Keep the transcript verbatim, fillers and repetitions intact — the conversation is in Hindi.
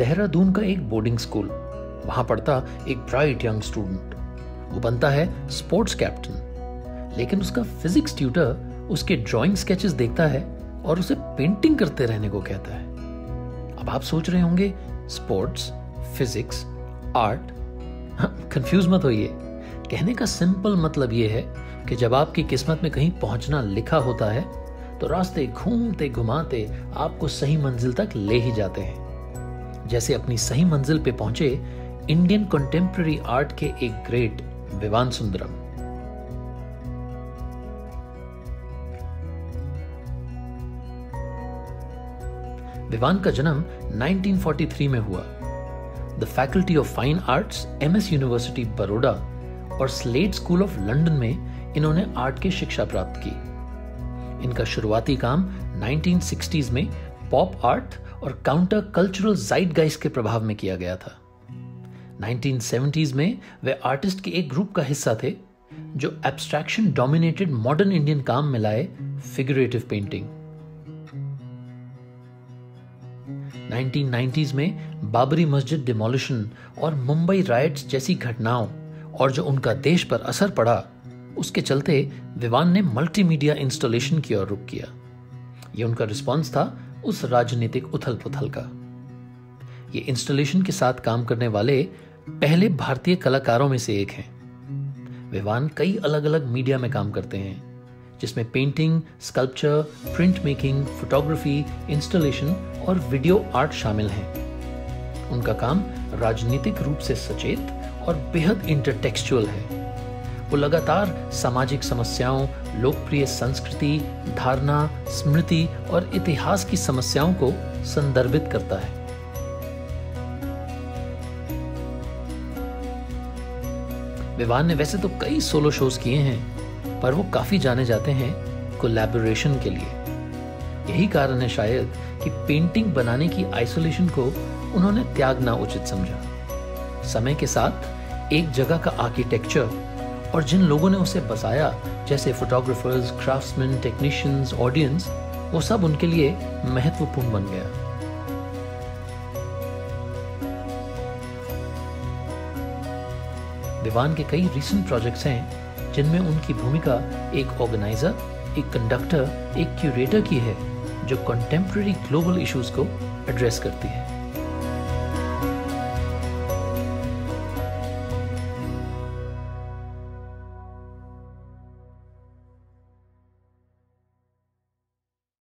देहरादून का एक बोर्डिंग स्कूल। वहां पढ़ता एक ब्राइट यंग स्टूडेंट, वो बनता है स्पोर्ट्स कैप्टन। लेकिन उसका फिजिक्स ट्यूटर उसके ड्राइंग स्केचेस देखता है और उसे पेंटिंग करते रहने को कहता है। अब आप सोच रहे होंगे स्पोर्ट्स, फिजिक्स, आर्ट, कंफ्यूज मत होइए। कहने का सिंपल मतलब यह है कि जब आपकी किस्मत में कहीं पहुंचना लिखा होता है तो रास्ते घूमते घुमाते आपको सही मंजिल तक ले ही जाते हैं। जैसे अपनी सही मंजिल पे पहुंचे इंडियन कंटेम्पररी आर्ट के एक ग्रेट विवान सुंदरम। विवान का जन्म नाइनटीन फोर्टी थ्री में हुआ। The faculty of fine arts, MS university Baroda और स्लेड स्कूल ऑफ लंदन में इन्होंने आर्ट की शिक्षा प्राप्त की। इनका शुरुआती काम नाइनटीन सिक्सटीज़ में पॉप आर्ट और काउंटर कल्चरल ज़ाइडगाइस के प्रभाव में किया गया था। नाइनटीन सेवेंटीज़ में वे आर्टिस्ट के एक ग्रुप का हिस्सा थे जो एब्स्ट्रैक्शन डोमिनेटेड मॉडर्न इंडियन काम में लाए फिगरेटिव पेंटिंग। नाइनटीन नाइंटीज़ में बाबरी मस्जिद डिमोलिशन और मुंबई रायट्स जैसी घटनाओं और जो उनका देश पर असर पड़ा, उसके चलते विवान ने मल्टीमीडिया इंस्टॉलेशन की ओर रुख किया। यह उनका रिस्पॉन्स था उस राजनीतिक उथल पुथल का। ये इंस्टॉलेशन के साथ काम करने वाले पहले भारतीय कलाकारों में से एक हैं। विवान कई अलग अलग मीडिया में काम करते हैं जिसमें painting, sculpture, print making, photography, installation और वीडियो आर्ट शामिल हैं। उनका काम राजनीतिक रूप से सचेत और बेहद इंटरटेक्चुअल है। वो लगातार सामाजिक समस्याओं, लोकप्रिय संस्कृति, धारणा, स्मृति और इतिहास की समस्याओं को संदर्भित करता है। विवान ने वैसे तो कई सोलो शोज किए हैं, पर वो काफी जाने जाते हैं कोलैबोरेशन के लिए। यही कारण है शायद कि पेंटिंग बनाने की आइसोलेशन को उन्होंने त्यागना उचित समझा। समय के साथ एक जगह का आर्किटेक्चर और जिन लोगों ने उसे बसाया, जैसे फोटोग्राफर्स, क्राफ्ट्समैन, टेक्नीशियंस, ऑडियंस, वो सब उनके लिए महत्वपूर्ण बन गया। विवान के कई रीसेंट प्रोजेक्ट्स हैं जिनमें उनकी भूमिका एक ऑर्गेनाइजर, एक कंडक्टर, एक क्यूरेटर की है जो कंटेम्पररी ग्लोबल इश्यूज को एड्रेस करती है।